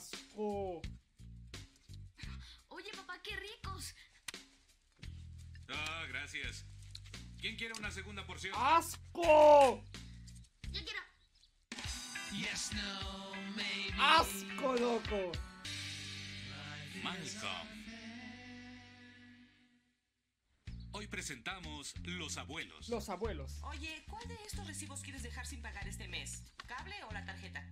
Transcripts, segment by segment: asco! Oye, papá, qué ricos. Ah, gracias. ¿Quién quiere una segunda porción? ¡Asco! Yo quiero. Yes, no, maybe. ¡Asco, loco! Malcolm. Hoy presentamos Los Abuelos. Los Abuelos. Oye, ¿cuál de estos recibos quieres dejar sin pagar este mes? ¿Cable o la tarjeta?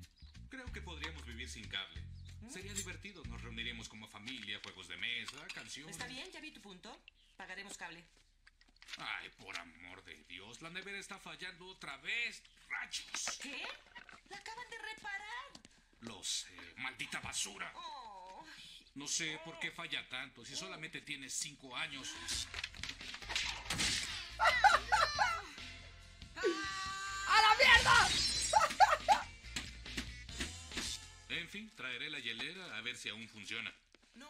Creo que podríamos vivir sin cable. Sería divertido. Nos reuniremos como familia, juegos de mesa, canciones. Está bien, ya vi tu punto. Pagaremos cable. Ay, por amor de Dios, la nevera está fallando otra vez. ¡Rachos! ¿Qué? ¡La acaban de reparar! Lo sé, maldita basura. Oh. No sé por qué falla tanto si solamente tienes 5 años. ¡A la mierda! En fin, traeré la hielera a ver si aún funciona. No,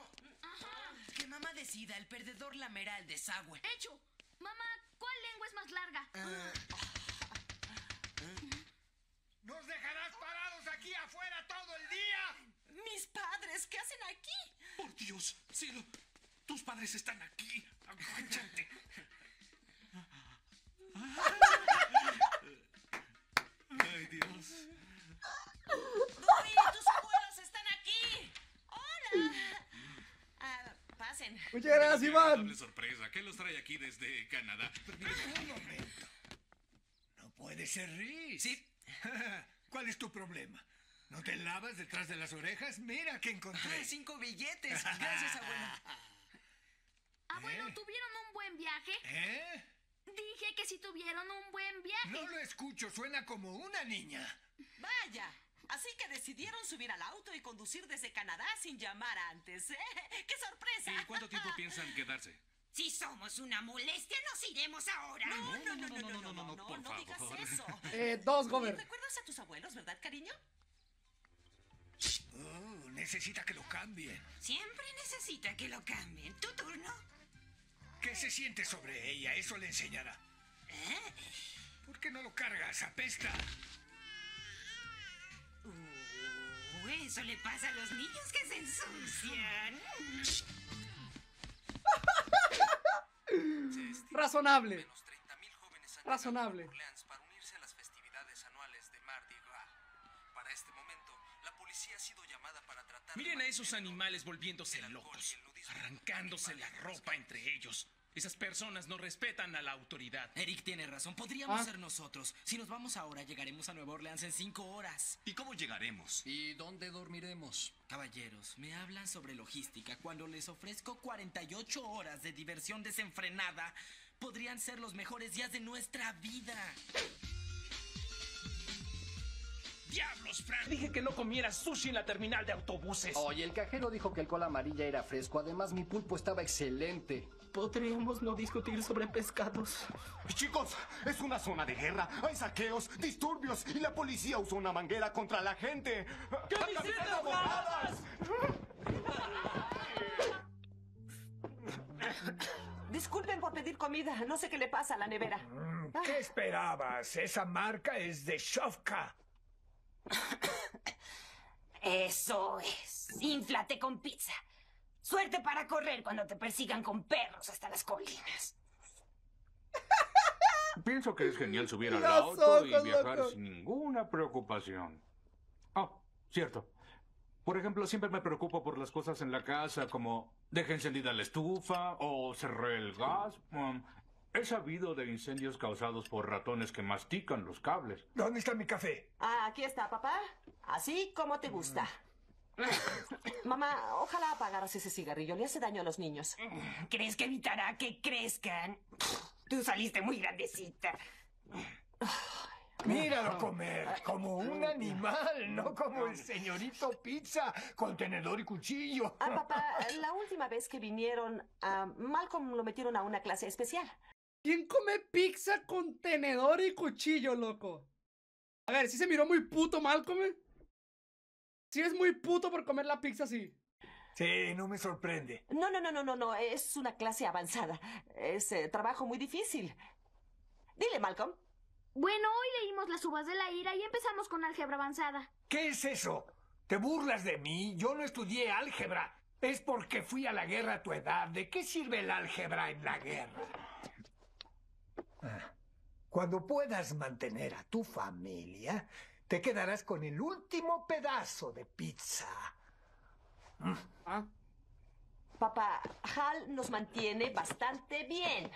que mamá decida, el perdedor lamerá el desagüe. ¡Hecho! Mamá, ¿cuál lengua es más larga? ¡Nos dejarás parados aquí afuera todo el día! ¡Mis padres! ¿Qué hacen aquí? ¡Por Dios! ¡Cielo! ¡Tus padres están aquí! ¡Aguánchate! ¡Ay, Dios! ¡Dewey, tus abuelos están aquí! ¡Hola! Pasen. Muchas gracias, Iván. Sorpresa. ¿Qué los trae aquí desde Canadá? Un momento. No puede ser Reese. ¿Sí? ¿Cuál es tu problema? ¿No te lavas detrás de las orejas? Mira que encontré. 5 billetes. Gracias, abuelo. Abuelo, ¿tuvieron un buen viaje? ¿Eh? Dije que sí tuvieron un buen viaje. No lo escucho, suena como una niña. Vaya, así que decidieron subir al auto y conducir desde Canadá sin llamar antes, ¿eh? ¡Qué sorpresa! ¿Y cuánto tiempo piensan quedarse? Si somos una molestia, nos iremos ahora. No, digas eso. 2 gober. ¿Recuerdas a tus abuelos, verdad, cariño? Oh, necesita que lo cambien. Siempre necesita que lo cambien. ¿Tu turno? ¿Qué se siente sobre ella? Eso le enseñará. ¿Eh? ¿Por qué no lo cargas? Apesta. Eso le pasa a los niños que se ensucian. Razonable. Razonable. Para unirse a las festividades anuales de Mardi Gras. Para este momento, la policía ha sido llamada para tratar. Miren a esos animales volviéndose locos, arrancándose la ropa entre ellos. Esas personas no respetan a la autoridad. Eric tiene razón, podríamos ser nosotros. Si nos vamos ahora, llegaremos a Nueva Orleans en 5 horas. ¿Y cómo llegaremos? ¿Y dónde dormiremos? Caballeros, me hablan sobre logística. Cuando les ofrezco 48 horas de diversión desenfrenada, podrían ser los mejores días de nuestra vida. ¡Diablos, Frank! Dije que no comieras sushi en la terminal de autobuses. Oye, el cajero dijo que el cola amarilla era fresco. Además, mi pulpo estaba excelente. Podríamos no discutir sobre pescados. Chicos, es una zona de guerra. Hay saqueos, disturbios y la policía usó una manguera contra la gente. ¡Camisetas moradas! Disculpen por pedir comida. No sé qué le pasa a la nevera. ¿Qué esperabas? Esa marca es de Shovka. Eso es. Inflate con pizza. Suerte para correr cuando te persigan con perros hasta las colinas. Pienso que es genial subir al auto y viajar sin ninguna preocupación. Oh, cierto. Por ejemplo, siempre me preocupo por las cosas en la casa, como dejé encendida la estufa o cerré el gas. He sabido de incendios causados por ratones que mastican los cables. ¿Dónde está mi café? Ah, aquí está, papá. Así como te gusta. Mamá, ojalá apagaras ese cigarrillo. Le hace daño a los niños. ¿Crees que evitará que crezcan? Tú saliste muy grandecita. Míralo comer, como un animal, no como el señorito pizza con tenedor y cuchillo. Ah, papá, la última vez que vinieron a Malcolm lo metieron a una clase especial. ¿Quién come pizza con tenedor y cuchillo, loco? A ver, ¿sí se miró muy puto Malcolm? Sí es muy puto por comer la pizza así. Sí, no me sorprende. No, es una clase avanzada. Es trabajo muy difícil. Dile, Malcolm. Bueno, hoy leímos Las uvas de la ira y empezamos con álgebra avanzada. ¿Qué es eso? ¿Te burlas de mí? Yo no estudié álgebra. Es porque fui a la guerra a tu edad. ¿De qué sirve el álgebra en la guerra? Cuando puedas mantener a tu familia, te quedarás con el último pedazo de pizza. ¿Ah? Papá, Hal nos mantiene bastante bien.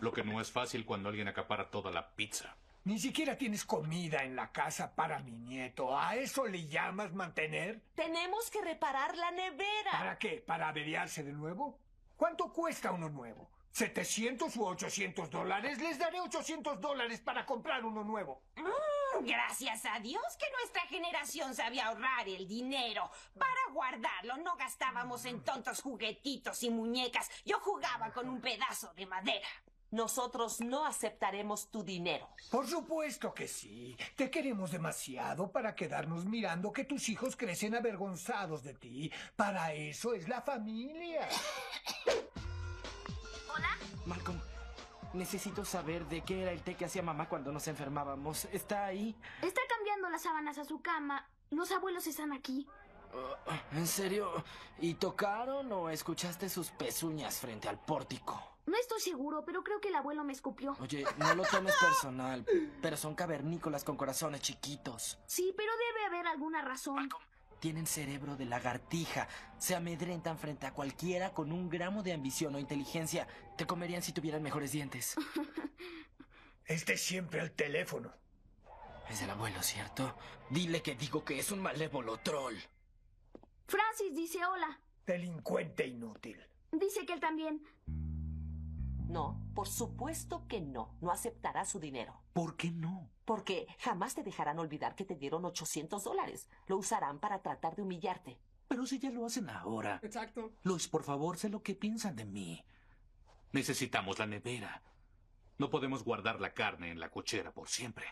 Lo que no es fácil cuando alguien acapara toda la pizza. Ni siquiera tienes comida en la casa para mi nieto. ¿A eso le llamas mantener? Tenemos que reparar la nevera. ¿Para qué? ¿Para averiarse de nuevo? ¿Cuánto cuesta uno nuevo? ¿700 u 800 dólares? Les daré 800 dólares para comprar uno nuevo. Gracias a Dios que nuestra generación sabía ahorrar el dinero. Para guardarlo no gastábamos en tontos juguetitos y muñecas. Yo jugaba con un pedazo de madera. Nosotros no aceptaremos tu dinero. Por supuesto que sí. Te queremos demasiado para quedarnos mirando que tus hijos crecen avergonzados de ti. Para eso es la familia. ¿Hola? Malcolm, necesito saber de qué era el té que hacía mamá cuando nos enfermábamos. ¿Está ahí? Está cambiando las sábanas a su cama. Los abuelos están aquí. ¿En serio? ¿Y tocaron o escuchaste sus pezuñas frente al pórtico? No estoy seguro, pero creo que el abuelo me escupió. Oye, no lo tomes personal, pero son cavernícolas con corazones chiquitos. Sí, pero debe haber alguna razón. Malcolm, tienen cerebro de lagartija. Se amedrentan frente a cualquiera con un gramo de ambición o inteligencia. Te comerían si tuvieran mejores dientes. Este siempre al teléfono. Es el abuelo, ¿cierto? Dile que digo que es un malévolo troll. Francis dice hola. Delincuente inútil. Dice que él también... No, por supuesto que no. No aceptará su dinero. ¿Por qué no? Porque jamás te dejarán olvidar que te dieron 800 dólares. Lo usarán para tratar de humillarte. Pero si ya lo hacen ahora. Exacto. Lois, por favor, sé lo que piensan de mí. Necesitamos la nevera. No podemos guardar la carne en la cochera por siempre.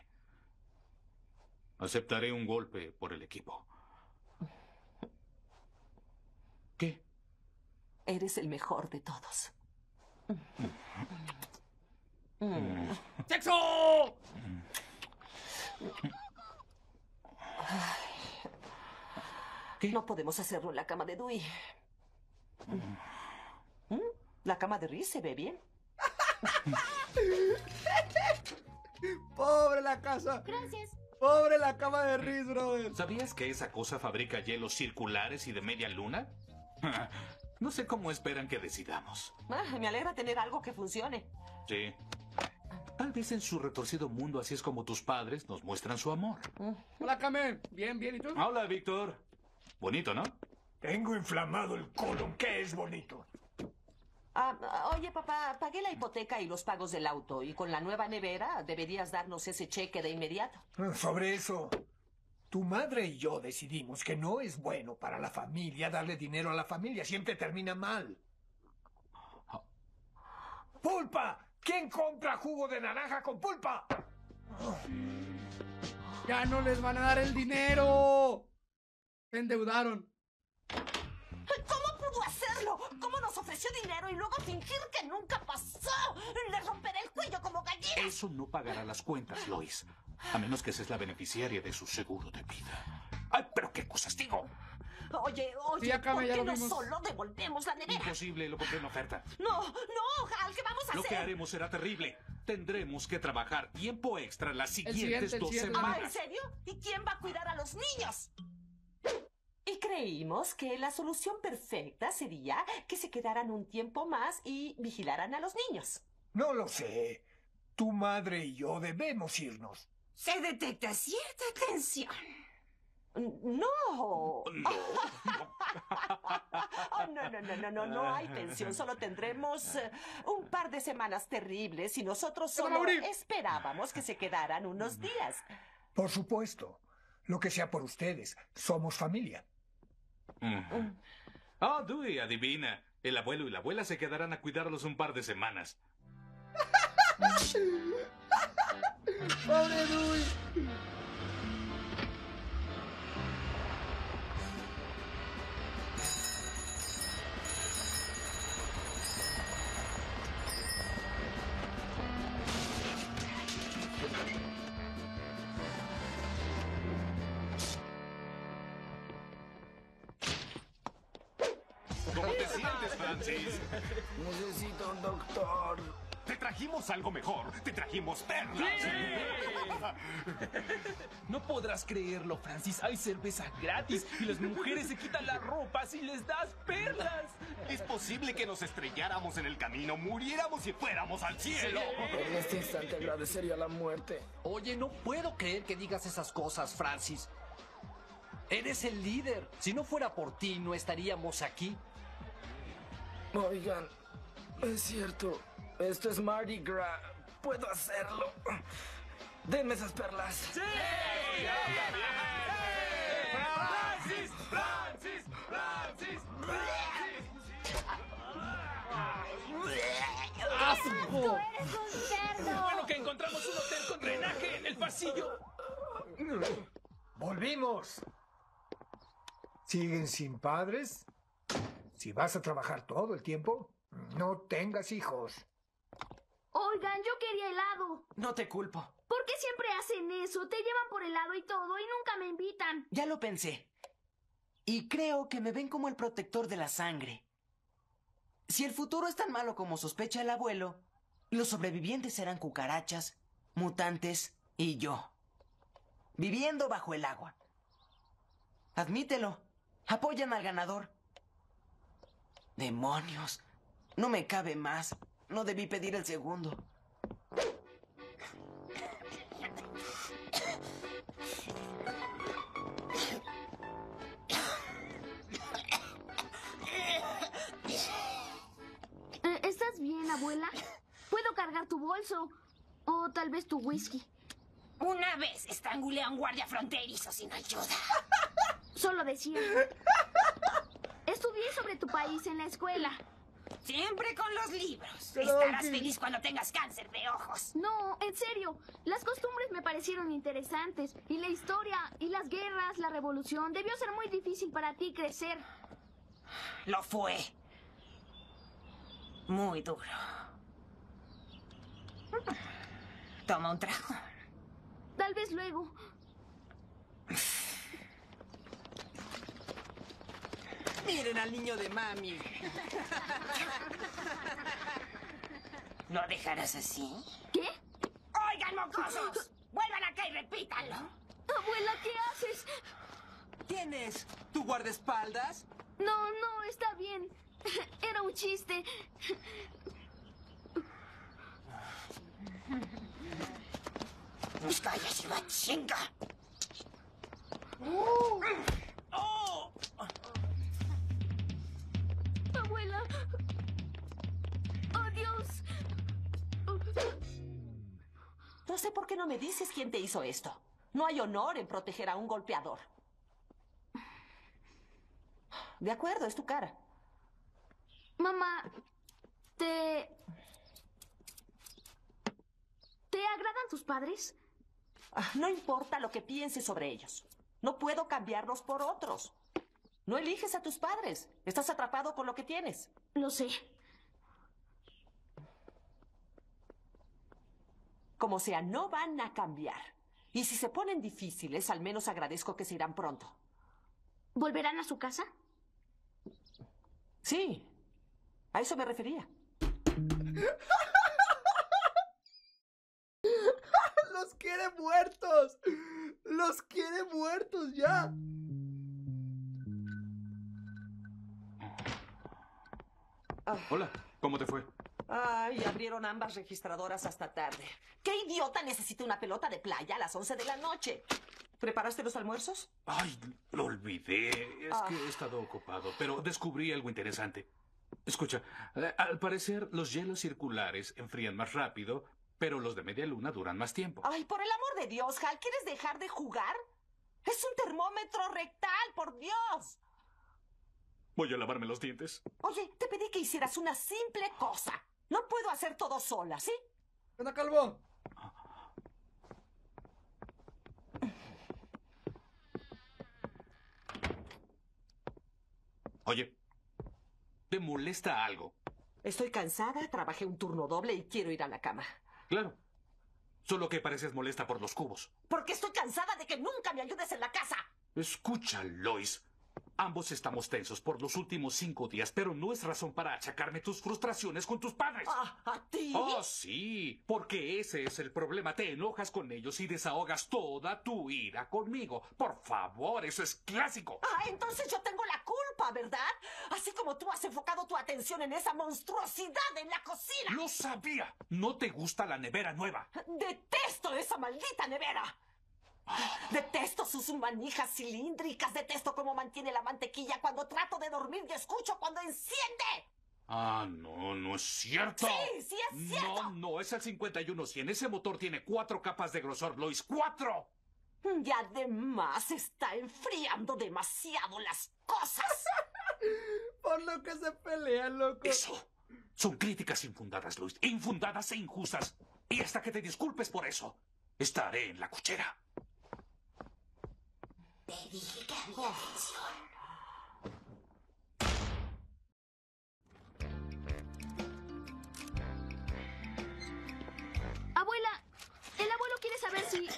Aceptaré un golpe por el equipo. ¿Qué? Eres el mejor de todos. ¡Sexo! ¿Qué? No podemos hacerlo en la cama de Dewey. La cama de Reese se ve bien. ¡Pobre la casa! Gracias. ¡Pobre la cama de Reese, brother! ¿Sabías que esa cosa fabrica hielos circulares y de media luna? No sé cómo esperan que decidamos. Me alegra tener algo que funcione. Sí. Tal vez en su retorcido mundo así es como tus padres nos muestran su amor. Hola, Carmen. Bien, bien, ¿y tú? Hola, Víctor. Bonito, ¿no? Tengo inflamado el colon. ¿Qué es bonito? Oye, papá, pagué la hipoteca y los pagos del auto. Y con la nueva nevera deberías darnos ese cheque de inmediato. Sobre eso... Tu madre y yo decidimos que no es bueno para la familia darle dinero a la familia. Siempre termina mal. ¡Pulpa! ¿Quién compra jugo de naranja con pulpa? ¡Ya no les van a dar el dinero! Se endeudaron. ¿Cómo pudo hacerlo? ¿Cómo nos ofreció dinero y luego fingir que nunca pasó? ¡Le romperé el cuello como gallina! Eso no pagará las cuentas, Lois. A menos que seas la beneficiaria de su seguro de vida. ¡Ay, pero qué cosas digo! Oye, sí, acá, ¿por qué no solo devolvemos la nevera? Imposible, lo compré en oferta. No, Hal, ¿qué vamos a hacer? Lo que haremos será terrible. Tendremos que trabajar tiempo extra las siguientes dos semanas. ¿En serio? ¿Y quién va a cuidar a los niños? Y creímos que la solución perfecta sería que se quedaran un tiempo más y vigilaran a los niños. No lo sé. Tu madre y yo debemos irnos. Se detecta cierta tensión. ¡No! ¡No! No hay tensión. Solo tendremos un par de semanas terribles y nosotros solo esperábamos que se quedaran unos días. Por supuesto. Lo que sea por ustedes. Somos familia. Oh, Dewey, adivina. El abuelo y la abuela se quedarán a cuidarlos un par de semanas. ¡Pobre Dewey! Francis. Necesito un doctor. Te trajimos algo mejor. Te trajimos perlas. ¡Sí! No podrás creerlo, Francis. Hay cerveza gratis y las mujeres se quitan la ropa si les das perlas. Es posible que nos estrelláramos en el camino, muriéramos y fuéramos al cielo. Sí. En este instante agradecería la muerte. Oye, no puedo creer que digas esas cosas, Francis. Eres el líder. Si no fuera por ti, no estaríamos aquí. Oigan, es cierto. Esto es Mardi Gras. Puedo hacerlo. Denme esas perlas. ¡Sí! ¡Francis! ¡Francis! ¡Francis! ¡Asco! ¡Eres un cerdo! Bueno, que encontramos un hotel con drenaje en el pasillo. ¡Volvimos! ¿Siguen sin padres? Si vas a trabajar todo el tiempo, no tengas hijos. Oigan, yo quería helado. No te culpo. ¿Por qué siempre hacen eso? Te llevan por helado y todo y nunca me invitan. Ya lo pensé. Y creo que me ven como el protector de la sangre. Si el futuro es tan malo como sospecha el abuelo, los sobrevivientes serán cucarachas, mutantes y yo. Viviendo bajo el agua. Admítelo. Apoyan al ganador. ¡Demonios! No me cabe más. No debí pedir el segundo. ¿Estás bien, abuela? Puedo cargar tu bolso. O tal vez tu whisky. Una vez estrangulé a un guardia fronterizo sin ayuda. Solo decía. Estudié sobre tu país en la escuela. Siempre con los libros. Estarás feliz cuando tengas cáncer de ojos. No, en serio. Las costumbres me parecieron interesantes. Y la historia, y las guerras, la revolución. Debió ser muy difícil para ti crecer. Lo fue. Muy duro. Toma un trago. Tal vez luego. Miren al niño de mami. ¿No dejarás así? ¿Qué? ¡Oigan, mocosos! ¡Vuelvan acá y repítanlo! Abuela, ¿qué haces? ¿Tienes tu guardaespaldas? No, no, está bien. Era un chiste. ¡Cállate, machinga! ¡Oh! Abuela. ¡Oh, Dios! No sé por qué no me dices quién te hizo esto. No hay honor en proteger a un golpeador. De acuerdo, es tu cara. Mamá, ¿te agradan tus padres? No importa lo que pienses sobre ellos. No puedo cambiarlos por otros. No eliges a tus padres. Estás atrapado por lo que tienes. Lo sé. Como sea, no van a cambiar. Y si se ponen difíciles, al menos agradezco que se irán pronto. ¿Volverán a su casa? Sí. A eso me refería. ¡Los quiere muertos! ¡Los quiere muertos ya! Hola, ¿cómo te fue? Ay, abrieron ambas registradoras hasta tarde. ¿Qué idiota necesita una pelota de playa a las 11 de la noche? ¿Preparaste los almuerzos? Ay, lo olvidé. Es que he estado ocupado, pero descubrí algo interesante. Escucha, al parecer los hielos circulares enfrían más rápido, pero los de media luna duran más tiempo. Ay, por el amor de Dios, Hal, ¿quieres dejar de jugar? Es un termómetro rectal, por Dios. Voy a lavarme los dientes. Oye, te pedí que hicieras una simple cosa. No puedo hacer todo sola, ¿sí? ¡Ven, calvo! Oye, ¿te molesta algo? Estoy cansada, trabajé un turno doble y quiero ir a la cama. Claro. Solo que pareces molesta por los cubos. Porque estoy cansada de que nunca me ayudes en la casa. Escucha, Lois. Ambos estamos tensos por los últimos 5 días, pero no es razón para achacarme tus frustraciones con tus padres. ¿A ti? Oh, sí, porque ese es el problema. Te enojas con ellos y desahogas toda tu ira conmigo. Por favor, eso es clásico. Ah, entonces yo tengo la culpa, ¿verdad? Así como tú has enfocado tu atención en esa monstruosidad en la cocina. ¡Lo sabía! No te gusta la nevera nueva. ¡Detesto esa maldita nevera! Detesto sus manijas cilíndricas. Detesto cómo mantiene la mantequilla cuando trato de dormir y escucho cuando enciende. Ah, no, no es cierto. Sí, sí es cierto. No, no, es el 51-100. Ese motor tiene 4 capas de grosor, Lois. ¡4! Y además está enfriando demasiado las cosas. Por lo que se pelean, loco. Eso. Son críticas infundadas, Lois. Infundadas e injustas. Y hasta que te disculpes por eso, estaré en la cuchera. Te dije que había tensión. Abuela, el abuelo quiere saber si...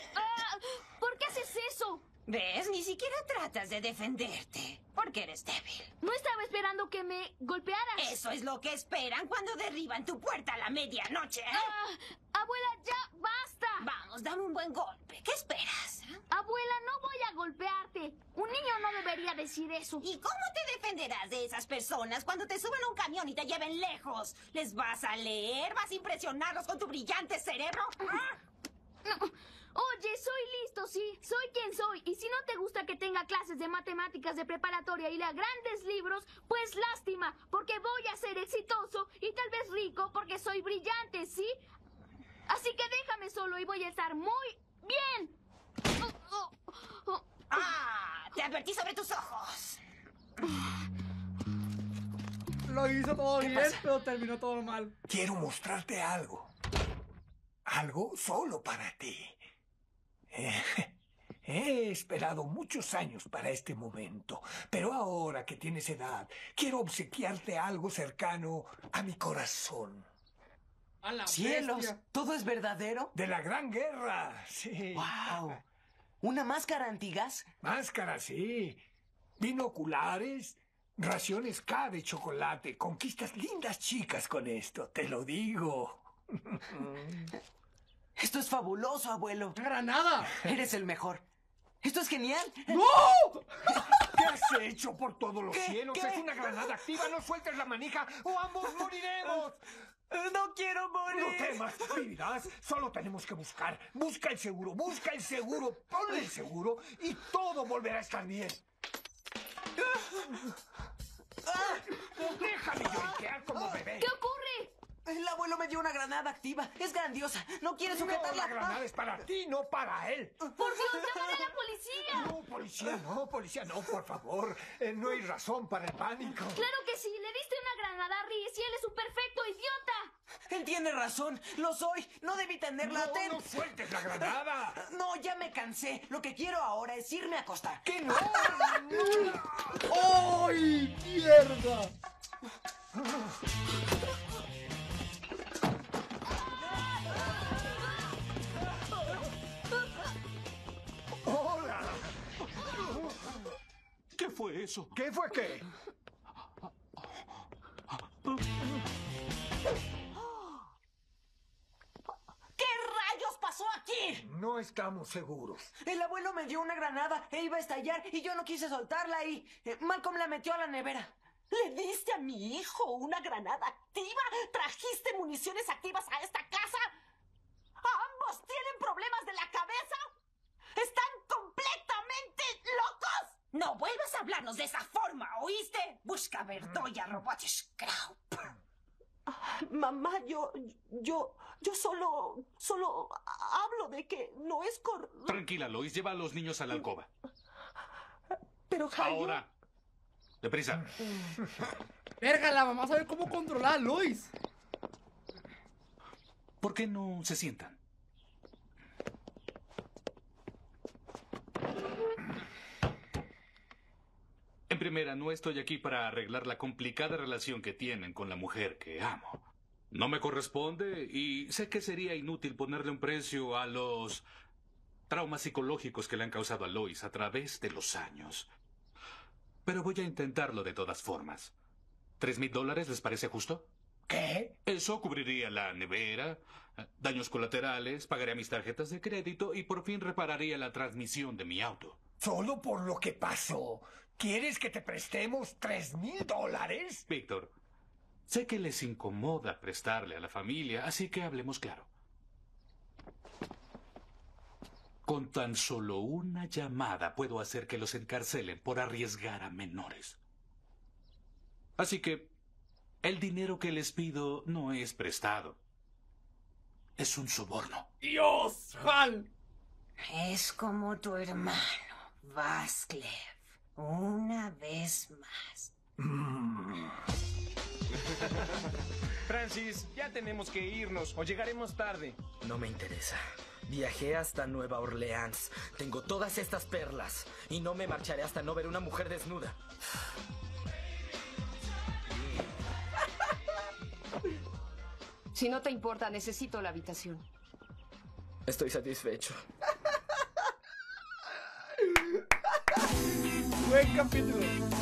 ¿Por qué haces eso? ¿Ves? Ni siquiera tratas de defenderte. Porque eres débil. No estaba esperando que me golpearas. Eso es lo que esperan cuando derriban tu puerta a la medianoche, ¿eh? Abuela, ya basta. Vamos, dame un buen golpe. ¿Qué esperas? Abuela, no voy a golpearte. Un niño no debería decir eso. ¿Y cómo te defenderás de esas personas cuando te suban a un camión y te lleven lejos? ¿Les vas a leer? ¿Vas a impresionarlos con tu brillante cerebro? No. Oye, soy listo, sí. Soy quien soy. Y si no te gusta que tenga clases de matemáticas de preparatoria y lea grandes libros, pues lástima, porque voy a ser exitoso y tal vez rico porque soy brillante, ¿sí? Así que déjame solo y voy a estar muy bien. ¡Ah! ¡Te advertí sobre tus ojos! Lo hizo todo bien, pero terminó todo mal. Quiero mostrarte algo. Algo solo para ti. He esperado muchos años para este momento, pero ahora que tienes edad, quiero obsequiarte algo cercano a mi corazón. A la ¡Cielos! Bestia. ¿Todo es verdadero? ¡De la Gran Guerra! Sí. ¡Wow! ¿Una máscara antigas? Máscara, sí. Binoculares, raciones K de chocolate. Conquistas lindas chicas con esto, te lo digo. Esto es fabuloso, abuelo. ¡Granada! Eres el mejor. ¡Esto es genial! ¡No! ¿Qué has hecho por todos los cielos? ¿Qué? Es una granada activa, no sueltes la manija o ambos moriremos. ¡No quiero morir! No temas, vivirás. Solo tenemos que buscar. Busca el seguro, ponle el seguro y todo volverá a estar bien. ¡Déjame lloriquear como bebé! ¿Qué ocurre? El abuelo me dio una granada activa. Es grandiosa. No quiere sujetarla. No, la granada es para ti, no para él. ¡Por Dios, llaman a la policía! No, policía, no, por favor. No hay razón para el pánico. ¡Claro que sí! Le diste una granada a Reese y él es un perfecto idiota. Él tiene razón, lo soy, no debí tenerla. ¡No sueltes la granada! No, ya me cansé, lo que quiero ahora es irme a acostar. ¡Que no! ¡Ay, mierda! ¡Hola! ¿Qué fue eso? ¿Qué fue qué? No estamos seguros. El abuelo me dio una granada e iba a estallar y yo no quise soltarla y Malcolm la metió a la nevera. ¿Le diste a mi hijo una granada activa? ¿Trajiste municiones activas a esta casa? ¿Ambos tienen problemas de la cabeza? ¿Están completamente locos? No vuelvas a hablarnos de esa forma, ¿oíste? Busca verdoya, Robotschkraup. Mamá, yo solo hablo de que no es correcto. Tranquila, Lois, lleva a los niños a la alcoba. Pero, Jaime... Ahora, deprisa. Verga, la mamá sabe cómo controlar a Lois. ¿Por qué no se sientan? En primera, no estoy aquí para arreglar la complicada relación que tienen con la mujer que amo. No me corresponde y sé que sería inútil ponerle un precio a los traumas psicológicos que le han causado a Lois a través de los años. Pero voy a intentarlo de todas formas. $3,000 les parece justo? ¿Qué? Eso cubriría la nevera, daños colaterales, pagaría mis tarjetas de crédito y por fin repararía la transmisión de mi auto. ¿Solo por lo que pasó? ¿Quieres que te prestemos $3,000? Víctor, sé que les incomoda prestarle a la familia, así que hablemos claro. Con tan solo una llamada puedo hacer que los encarcelen por arriesgar a menores. Así que el dinero que les pido no es prestado. Es un soborno. ¡Dios, Hal! Es como tu hermano, Vasclev. Una vez más. Francis, ya tenemos que irnos o llegaremos tarde. No me interesa. Viajé hasta Nueva Orleans. Tengo todas estas perlas. Y no me marcharé hasta no ver una mujer desnuda. Si no te importa, necesito la habitación. Estoy satisfecho. Buen capítulo.